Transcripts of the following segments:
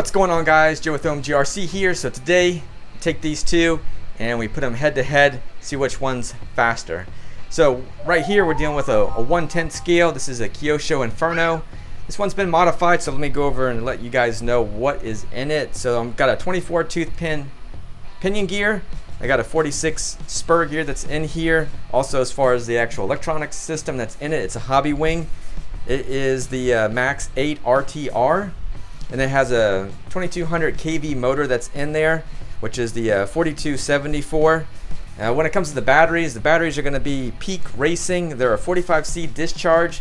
What's going on, guys? Joe with OMGRC here. So today we take these two and we put them head to head, see which one's faster. So right here we're dealing with a 1/10 scale. This is a Kyosho Inferno. This one's been modified, so let me go over and let you guys know what is in it. So I've got a 24 tooth pinion gear. I got a 46 spur gear that's in here. Also, as far as the actual electronic system that's in it, it's a Hobbywing. It is the Max 8 RTR. And it has a 2200 KV motor that's in there, which is the 4274. When it comes to the batteries are going to be peak racing. They're a 45C discharge,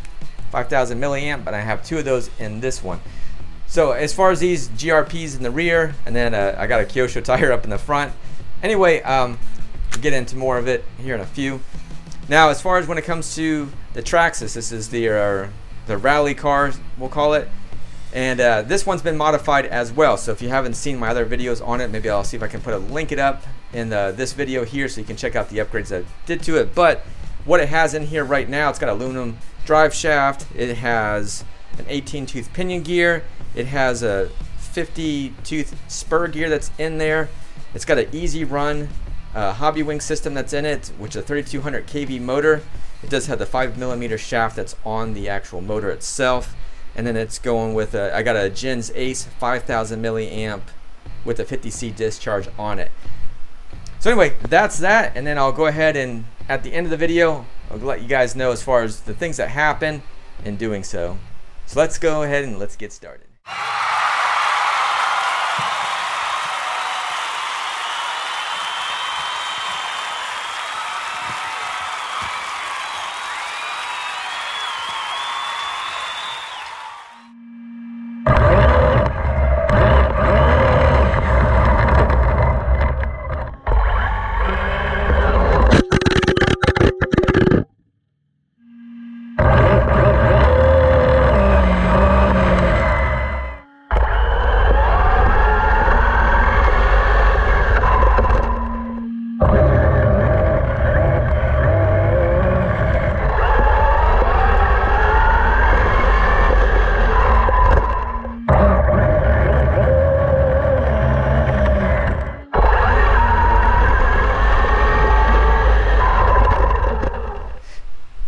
5000 milliamp, but I have two of those in this one. So as far as these GRPs in the rear, and then I got a Kyosho tire up in the front. Anyway, we'll get into more of it here in a few. Now, as far as when it comes to the Traxxas, this is the rally car, we'll call it. And this one's been modified as well. So if you haven't seen my other videos on it, maybe I'll see if I can put a link it up in this video here so you can check out the upgrades that I did to it. But what it has in here right now, it's got aluminum drive shaft. It has an 18 tooth pinion gear. It has a 50 tooth spur gear that's in there. It's got an easy run Hobbywing system that's in it, which is a 3200 KV motor. It does have the 5mm shaft that's on the actual motor itself. And then it's going with I got a Gens Ace 5000 milliamp with a 50C discharge on it. So anyway, that's that. And then I'll go ahead and at the end of the video, I'll let you guys know as far as the things that happen in doing so. So let's go ahead and let's get started.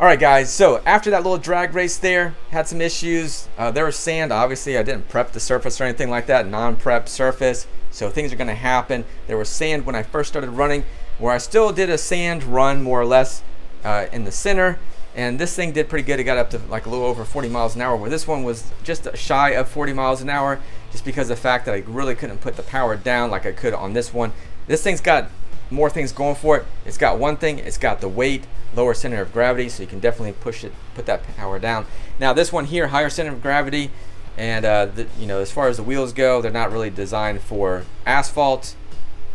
Alright guys, so after that little drag race there, had some issues. There was sand, obviously I didn't prep the surface or anything like that, non-prep surface, so things are going to happen. There was sand when I first started running, where I still did a sand run more or less in the center, and this thing did pretty good. It got up to like a little over 40 miles an hour, where this one was just shy of 40 miles an hour, just because of the fact that I really couldn't put the power down like I could on this one. This thing's got more things going for it. It's got one thing, it's got the weight, lower center of gravity, so you can definitely push it, put that power down. Now this one here, higher center of gravity, and you know, as far as the wheels go, they're not really designed for asphalt,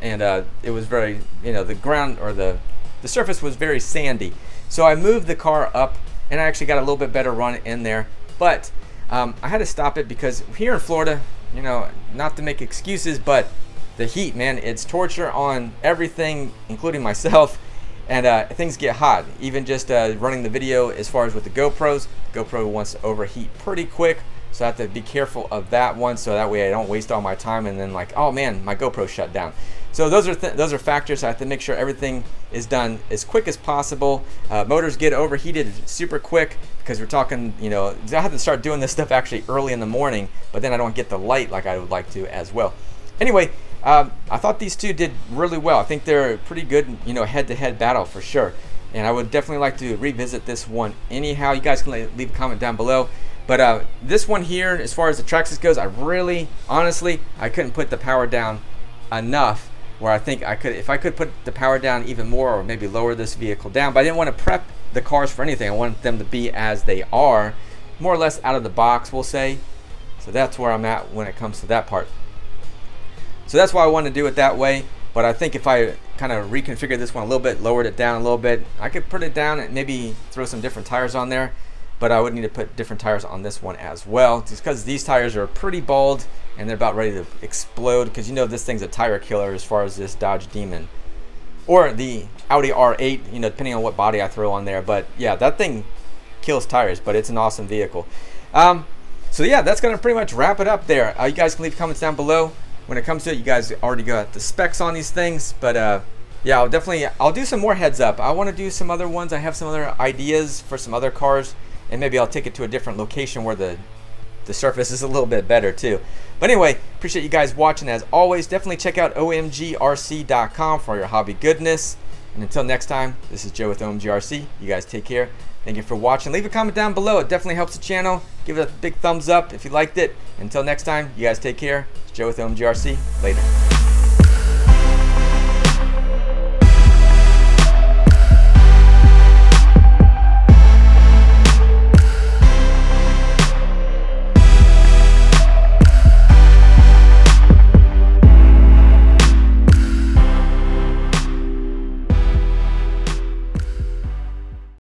and it was very, you know, the ground or the surface was very sandy. So I moved the car up, and I actually got a little bit better run in there, but I had to stop it because here in Florida, you know, not to make excuses, but the heat, man, it's torture on everything, including myself, and things get hot. Even just running the video as far as with the GoPros, GoPro wants to overheat pretty quick, so I have to be careful of that one, so that way I don't waste all my time and then like, oh man, my GoPro shut down. So those are factors. I have to make sure everything is done as quick as possible. Motors get overheated super quick because we're talking, you know, I have to start doing this stuff actually early in the morning, but then I don't get the light like I would like to as well. Anyway, I thought these two did really well. I think they're a pretty good, you know, head-to-head battle for sure. And I would definitely like to revisit this one anyhow. You guys can leave a comment down below. But this one here, as far as the Traxxas goes, I really, honestly, I couldn't put the power down enough where I think I could, if I could put the power down even more or maybe lower this vehicle down. But I didn't want to prep the cars for anything. I wanted them to be as they are, more or less out of the box, we'll say. So that's where I'm at when it comes to that part. So that's why I wanted to do it that way, but I think if I kind of reconfigured this one a little bit, lowered it down a little bit, I could put it down and maybe throw some different tires on there, but I would need to put different tires on this one as well, just because these tires are pretty bald and they're about ready to explode, because you know this thing's a tire killer as far as this Dodge Demon. Or the Audi R8, you know, depending on what body I throw on there, but yeah, that thing kills tires, but it's an awesome vehicle. So yeah, that's gonna pretty much wrap it up there. You guys can leave comments down below when it comes to it. You guys already got the specs on these things, but yeah, I'll do some more heads up. I want to do some other ones. I have some other ideas for some other cars, and maybe I'll take it to a different location where the surface is a little bit better too. But anyway, appreciate you guys watching. As always, definitely check out omgrc.com for your hobby goodness. And until next time, this is Joe with OMGRC. You guys take care. Thank you for watching. Leave a comment down below. It definitely helps the channel. Give it a big thumbs up if you liked it. Until next time, you guys take care. It's Joe with OMGRC. Later.